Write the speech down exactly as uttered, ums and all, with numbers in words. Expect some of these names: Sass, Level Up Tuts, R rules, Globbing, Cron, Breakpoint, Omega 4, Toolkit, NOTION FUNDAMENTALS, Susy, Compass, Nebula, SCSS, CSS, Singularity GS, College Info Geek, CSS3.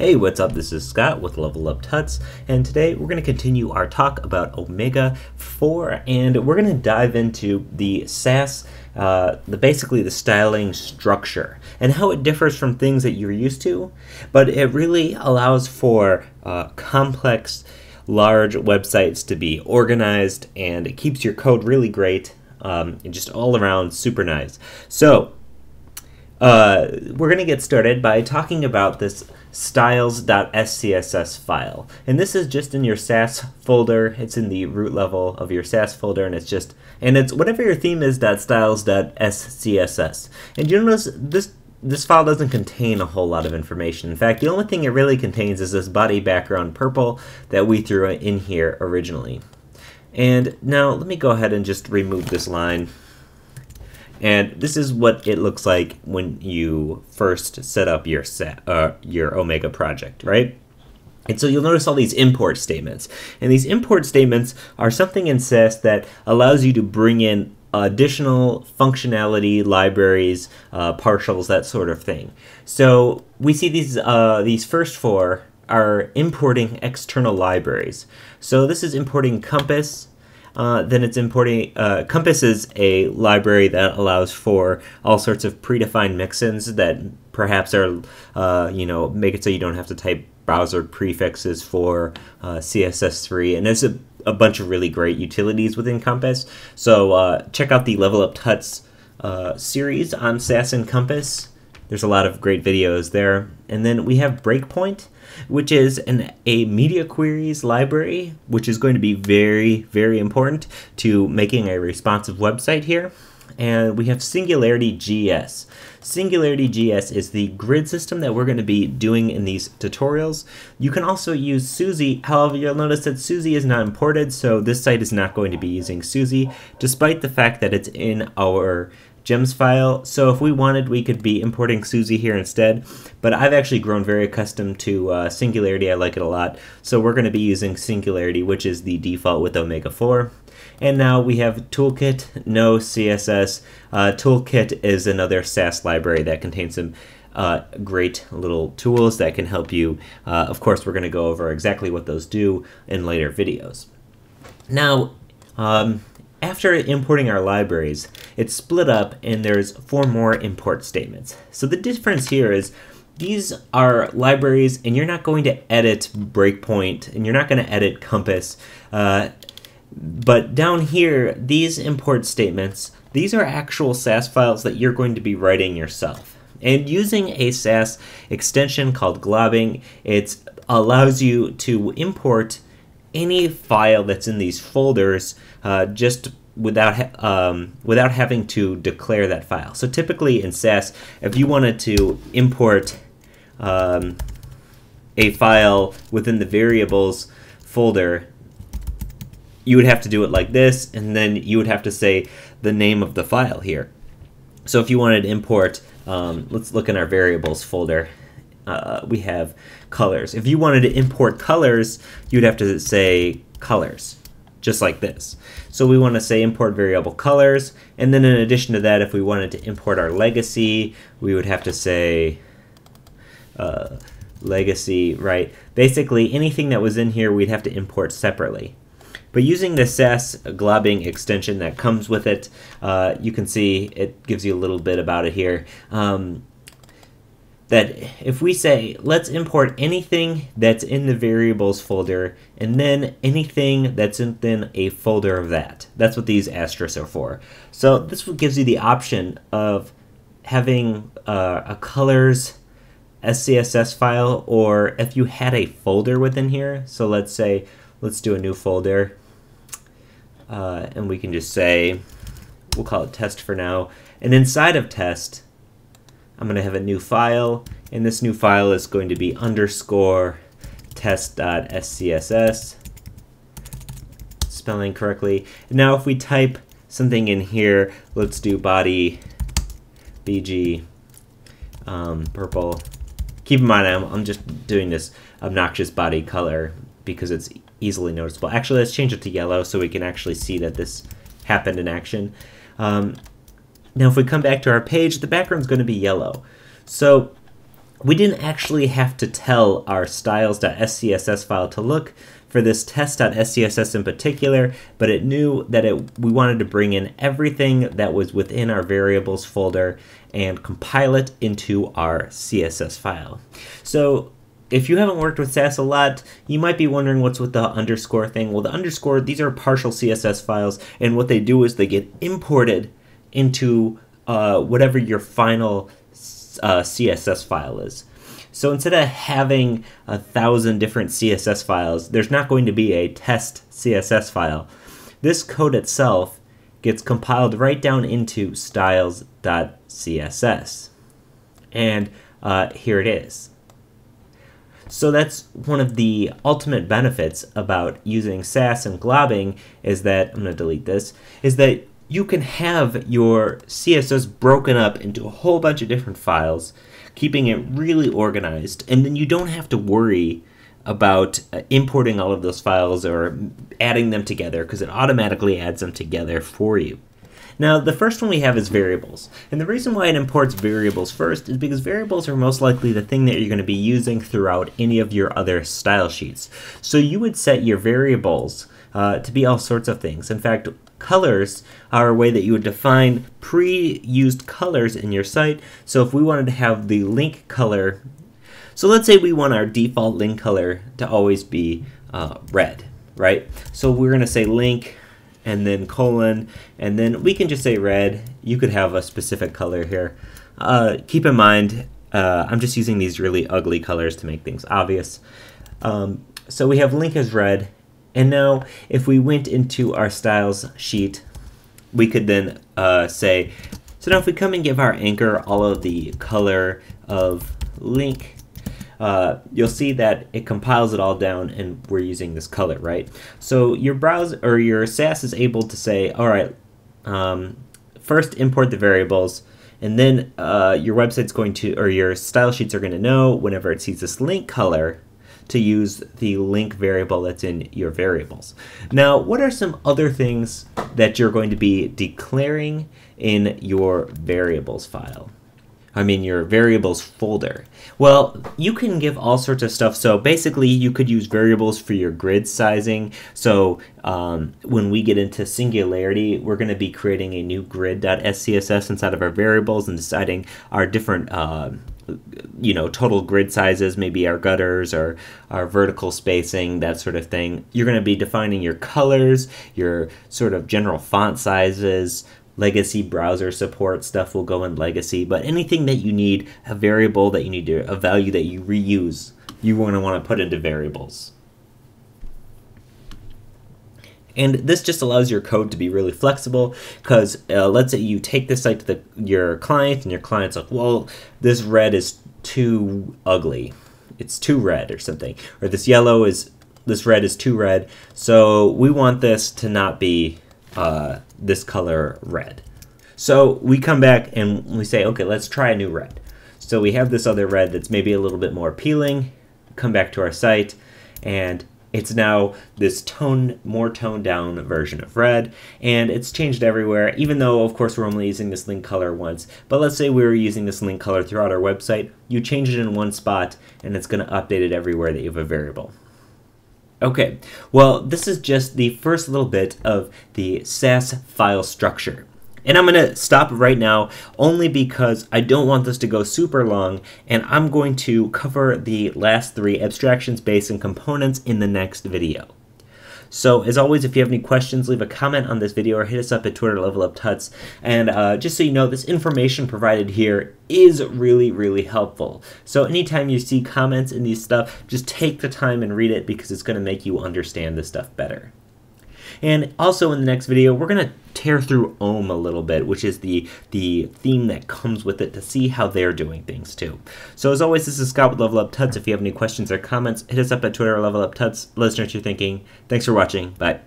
Hey, what's up? This is Scott with Level Up Tuts, and today we're going to continue our talk about Omega four, and we're going to dive into the Sass, uh, the basically the styling structure, and how it differs from things that you're used to, but it really allows for uh, complex, large websites to be organized, and it keeps your code really great, um, and just all around super nice. So, uh, we're going to get started by talking about this styles.scss file, and this is just in your Sass folder. It's in the root level of your Sass folder, and it's just and it's whatever your theme is. styles.scss, and you'll notice this this file doesn't contain a whole lot of information. In fact, the only thing it really contains is this body background purple that we threw in here originally. And now let me go ahead and just remove this line. And this is what it looks like when you first set up your set, uh, your Omega project, right? And so you'll notice all these import statements. And these import statements are something in Sass that allows you to bring in additional functionality, libraries, uh, partials, that sort of thing. So we see these uh, these first four are importing external libraries. So this is importing Compass. Uh, then it's importing, uh, Compass is a library that allows for all sorts of predefined mixins that perhaps are, uh, you know, make it so you don't have to type browser prefixes for uh, C S S three. And there's a, a bunch of really great utilities within Compass. So uh, check out the Level Up Tuts uh, series on Sass and Compass. There's a lot of great videos there. And then we have Breakpoint, which is an, a media queries library, which is going to be very, very important to making a responsive website here. And we have Singularity G S. Singularity G S is the grid system that we're going to be doing in these tutorials. You can also use Susy. However, you'll notice that Susy is not imported, so this site is not going to be using Susy, despite the fact that it's in our gems file. So if we wanted, we could be importing Susy here instead, but I've actually grown very accustomed to uh, Singularity. I like it a lot, so we're going to be using Singularity, which is the default with Omega four. And now we have Toolkit, no C S S. Uh, Toolkit is another Sass library that contains some uh, great little tools that can help you. Uh, of course, we're going to go over exactly what those do in later videos. Now, um, after importing our libraries, it's split up, and there's four more import statements. So the difference here is these are libraries, and you're not going to edit Breakpoint, and you're not going to edit Compass. Uh, but down here, these import statements, these are actual Sass files that you're going to be writing yourself. And using a Sass extension called Globbing, it allows you to import any file that's in these folders uh, just without ha um, without having to declare that file. So typically in Sass, if you wanted to import um, a file within the variables folder, you would have to do it like this, and then you would have to say the name of the file here. So if you wanted to import, um, let's look in our variables folder. Uh, we have colors. If you wanted to import colors, you'd have to say colors, just like this. So we want to say import variable colors, and then in addition to that, if we wanted to import our legacy, we would have to say uh, legacy, right? Basically, anything that was in here, we'd have to import separately. But using the Sass Globbing extension that comes with it, uh, you can see it gives you a little bit about it here. Um, that if we say, let's import anything that's in the variables folder, and then anything that's within a folder of that. That's what these asterisks are for. So this gives you the option of having uh, a colors S C S S file, or if you had a folder within here. So let's say, let's do a new folder, uh, and we can just say, we'll call it test for now, and inside of test, I'm going to have a new file, and this new file is going to be underscore test.scss, spelling correctly. And now if we type something in here, let's do body B G um, purple. Keep in mind, I'm, I'm just doing this obnoxious body color because it's easily noticeable. Actually, let's change it to yellow so we can actually see that this happened in action. Um, Now if we come back to our page, the background's going to be yellow. So we didn't actually have to tell our styles.scss file to look for this test.scss in particular, but it knew that it we wanted to bring in everything that was within our variables folder and compile it into our C S S file. So if you haven't worked with Sass a lot, you might be wondering what's with the underscore thing. Well, the underscore, these are partial C S S files, and what they do is they get imported into uh, whatever your final uh, C S S file is. So instead of having a thousand different C S S files, there's not going to be a test C S S file. This code itself gets compiled right down into styles.css. And uh, here it is. So that's one of the ultimate benefits about using Sass and globbing is that, I'm going to delete this, is that you can have your C S S broken up into a whole bunch of different files, keeping it really organized, and then you don't have to worry about uh, importing all of those files or adding them together because it automatically adds them together for you. Now, the first one we have is variables. And the reason why it imports variables first is because variables are most likely the thing that you're going to be using throughout any of your other style sheets. So you would set your variables uh, to be all sorts of things. In fact, colors are a way that you would define pre-used colors in your site. So if we wanted to have the link color, so let's say we want our default link color to always be uh, red, right? So we're going to say link, and then colon, and then we can just say red. You could have a specific color here. Uh, keep in mind, uh, I'm just using these really ugly colors to make things obvious. Um, so we have link as red, and now if we went into our styles sheet, we could then uh, say, so now if we come and give our anchor all of the color of link, Uh, you'll see that it compiles it all down and we're using this color, right? So your browser or your Sass is able to say, all right, um, first import the variables, and then uh, your website's going to, or your style sheets are going to know whenever it sees this link color to use the link variable that's in your variables. Now, what are some other things that you're going to be declaring in your variables file? I mean your variables folder. Well, you can give all sorts of stuff. So basically you could use variables for your grid sizing. So um, when we get into Singularity, we're going to be creating a new grid.scss inside of our variables and deciding our different uh, you know, total grid sizes, maybe our gutters or our vertical spacing, that sort of thing. You're going to be defining your colors, your sort of general font sizes, legacy browser support stuff will go in legacy, but anything that you need, a variable that you need to, a value that you reuse, you're going to want to put into variables. And this just allows your code to be really flexible because uh, let's say you take this site to the, your client and your client's like, well, this red is too ugly. It's too red or something, or this yellow is, this red is too red. So we want this to not be uh, this color red. So we come back and we say, okay, let's try a new red. So we have this other red that's maybe a little bit more appealing. Come back to our site and it's now this tone, more toned down version of red, and it's changed everywhere, even though of course we're only using this link color once. But let's say we were using this link color throughout our website. You change it in one spot and it's going to update it everywhere that you have a variable. Okay, well, this is just the first little bit of the Sass file structure. And I'm gonna stop right now only because I don't want this to go super long, and I'm going to cover the last three abstractions, base, and components in the next video. So as always, if you have any questions, leave a comment on this video or hit us up at Twitter, Level Up Tuts. And uh, just so you know, this information provided here is really, really helpful. So anytime you see comments in these stuff, just take the time and read it because it's going to make you understand this stuff better. And also in the next video, we're going to tear through Ohm a little bit, which is the, the theme that comes with it, to see how they're doing things too. So as always, this is Scott with Level Up Tuts. If you have any questions or comments, hit us up at Twitter, Level Up Tuts. Let us know what you're thinking. Thanks for watching. Bye.